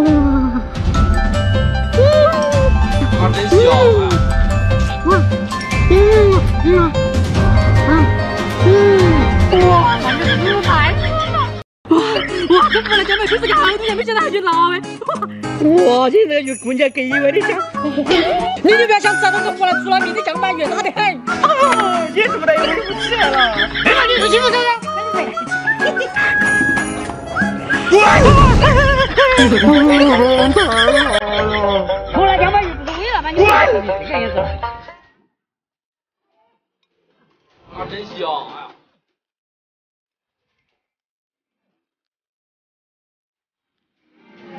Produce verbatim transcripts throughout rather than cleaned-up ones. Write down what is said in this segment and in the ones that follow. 哇！它真小啊！哇！嗯嗯啊！嗯！哇！咱这牛排！哇！哇！这过来咱们吃这个好多年没吃到这老味！哇！哇！这那个姑娘给我的香，你就不要想吃那个过来煮了面的酱板，越辣的很。哦，也是不得，我就不吃了。哎呀，你吃清楚点呀！ 后来两百又不是为了把你买回去，这意思。啊，真香！哎呀，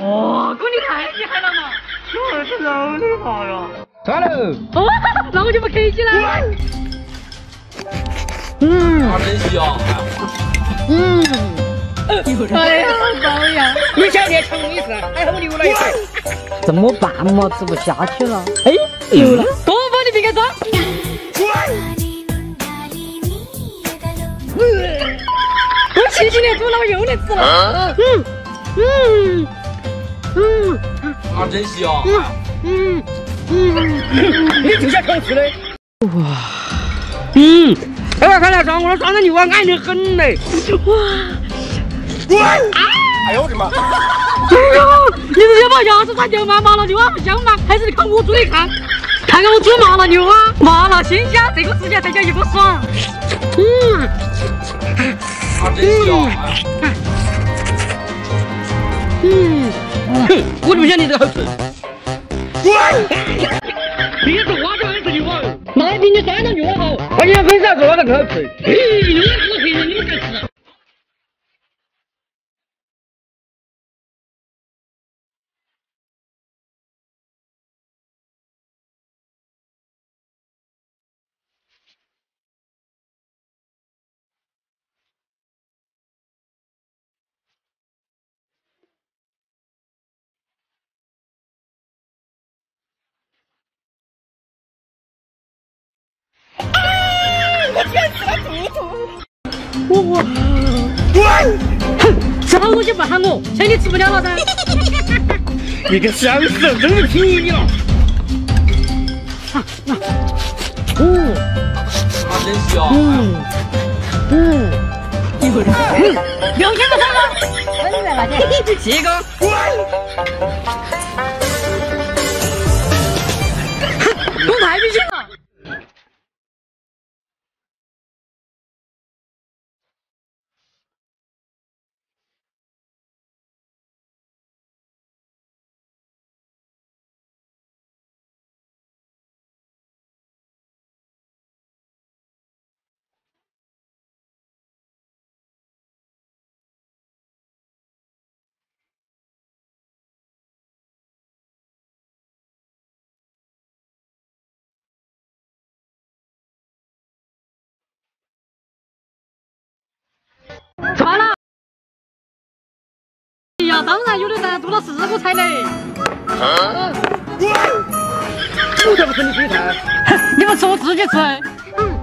哇，哥你太厉害了嘛！这是老厉害了。算了。哦，那我就不客气了。嗯。啊，真香！嗯。 哎呀，老杨，你想也成意思，还好留了一块，怎么办嘛？吃不下去了。哎，有了，多包你别给装。我七七年猪脑又能吃了。嗯嗯嗯啊，真香。嗯嗯嗯，你就想偷吃嘞。哇，嗯，哎呀，快来装我的，装的牛啊，安得很嘞。哇。 哎呦我的妈！哎呦，你是要把牙齿蘸酱麻麻辣牛蛙不香吗？还是你看我煮的看？看看我煮麻辣牛蛙，麻辣鲜香，这个吃起来才叫一个爽。嗯，嗯，嗯，我就不想你这个好吃。别说我就爱吃牛蛙，那比你山东牛蛙好。哎呀，为啥说那个好吃？咦，牛蛙是黑的，你们敢吃？ 哇！哼，啥东西不喊我，嫌你吃不了了噻？你个小死人，真是便宜你了！啊啊！嗯，啊真香！嗯嗯，一会儿，嗯，两千多三个，真的了，这七个。哼，我太没劲了。 穿了，哎呀，当然有的噻，读了四个才能。啊！我才不吃你自己菜，你们吃我自己吃。嗯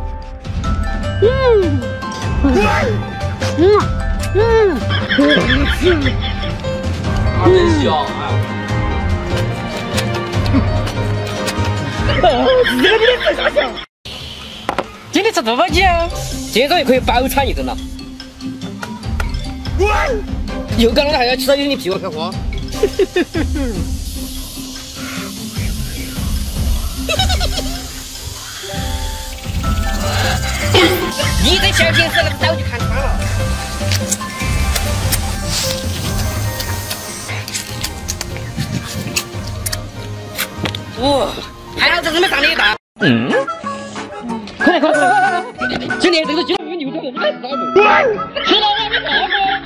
嗯嗯嗯嗯。啊，真香啊！哦，这个你吃啥香？今天吃猪八戒，今早也可以饱餐一顿了。 又干了，还要吃到你屁股开花。你这小心思，那早就看穿了。哦，看老子怎么长得大。嗯。快来快来快来！今天这个今天有牛头，你还吃啥子？吃到我没啥子。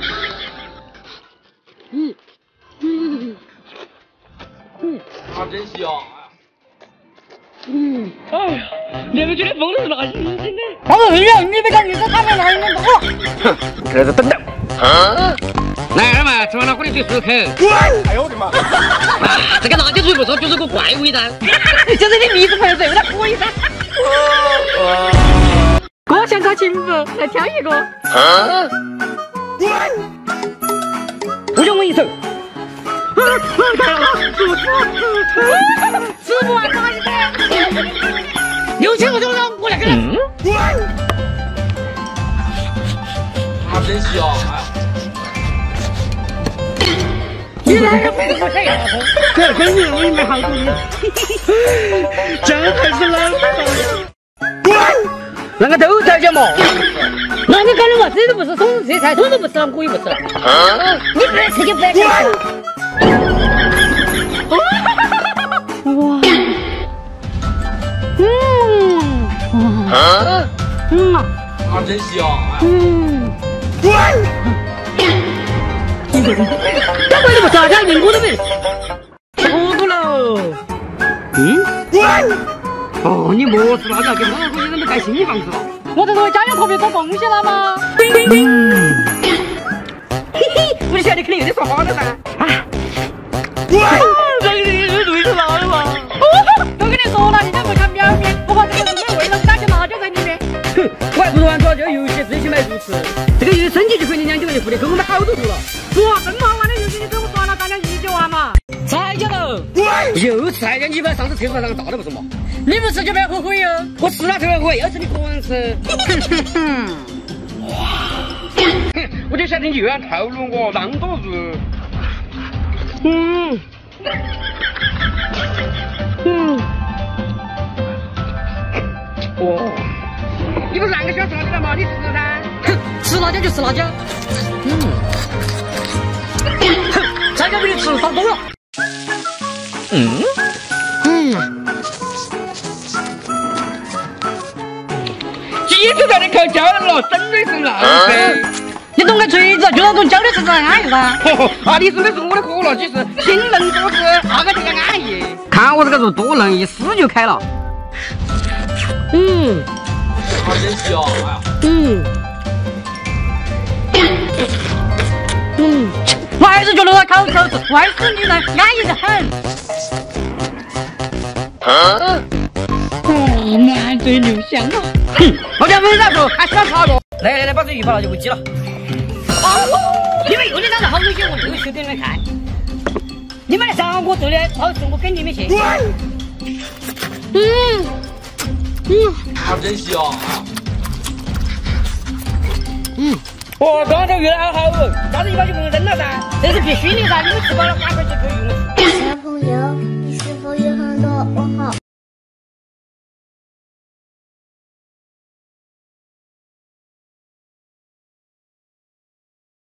嗯嗯嗯，啊，真香！嗯，哎呀，你们觉得疯的是哪些明星呢？他们很远，你别看你是他们哪里的不好。哼，这是笨蛋。啊！来了嘛，吃完了回来对漱口。哎呦我的妈！这个辣椒嘴不说，就是个怪味道。就是你鼻子喷水，为了喝一噻。我想找情妇，来挑一个。啊！ 我就问一声，吃不完拉一袋，有钱我就让过来给你。他真香啊！你来个配合这个，这跟你妹妹好姑娘，真还是浪费。 那个都在家嘛，那你干的嘛，这都不是种这菜，都是不吃了，我也不吃了。你不爱吃就不爱吃。哇！嗯，哇，嗯啊，啊真香。嗯。你这，这鬼都不吃，这连我都没。糊涂喽。嗯。 哦，你莫吃那个，跟我估计那么带新房子了。我在我家里特别多东西了吗？嗯。嘿嘿，我就晓得肯定有点说话了噻。啊！哇，这个你是对是哪的嘛？都跟你说了，你看我家喵喵，我把这个里面喂了，加些辣椒在里面。哼，我还不如按照这个游戏自己去买猪吃。这个一升级就可以领两九个月福利，够我买好多头了。哇，这么好玩的游戏，你跟我耍了，咱俩一起玩嘛。再见喽。又吃菜，你把上次厕所上炸的不是嘛？ 你不吃就不要后悔哟！我吃了之后，我又吃，你个人吃。哼，我就晓得你又要套路我，狼多肉。嗯。嗯。哦。你不是上个小时吃了吗？你吃噻。哼，吃辣椒就吃辣椒。嗯。哼，再叫被你吃上火了。嗯。嗯。 一直在那烤焦了，真的是浪费。你懂个锤子，就那种焦的是安逸噻。啊，你说的是我的锅了，其实心能多吃，那个就叫安逸。看我这个肉多嫩，一撕就开了。嗯。好真香啊！嗯。嗯。我还是觉得那烤肘子外酥里嫩，安逸得很。 哎，满嘴留香啊！哼，我家没啥肉，还是要炒肉。来来来，把这鱼扒了就回鸡了。哦，你们又的长得好恶心，我又去给你们看。你们上我做的好吃，我给你们去。嗯嗯，好真香。嗯，哇，刚才这鱼好好闻，但是一把就不能扔了噻，这是必须的噻，你们吃饱了赶快去做鱼。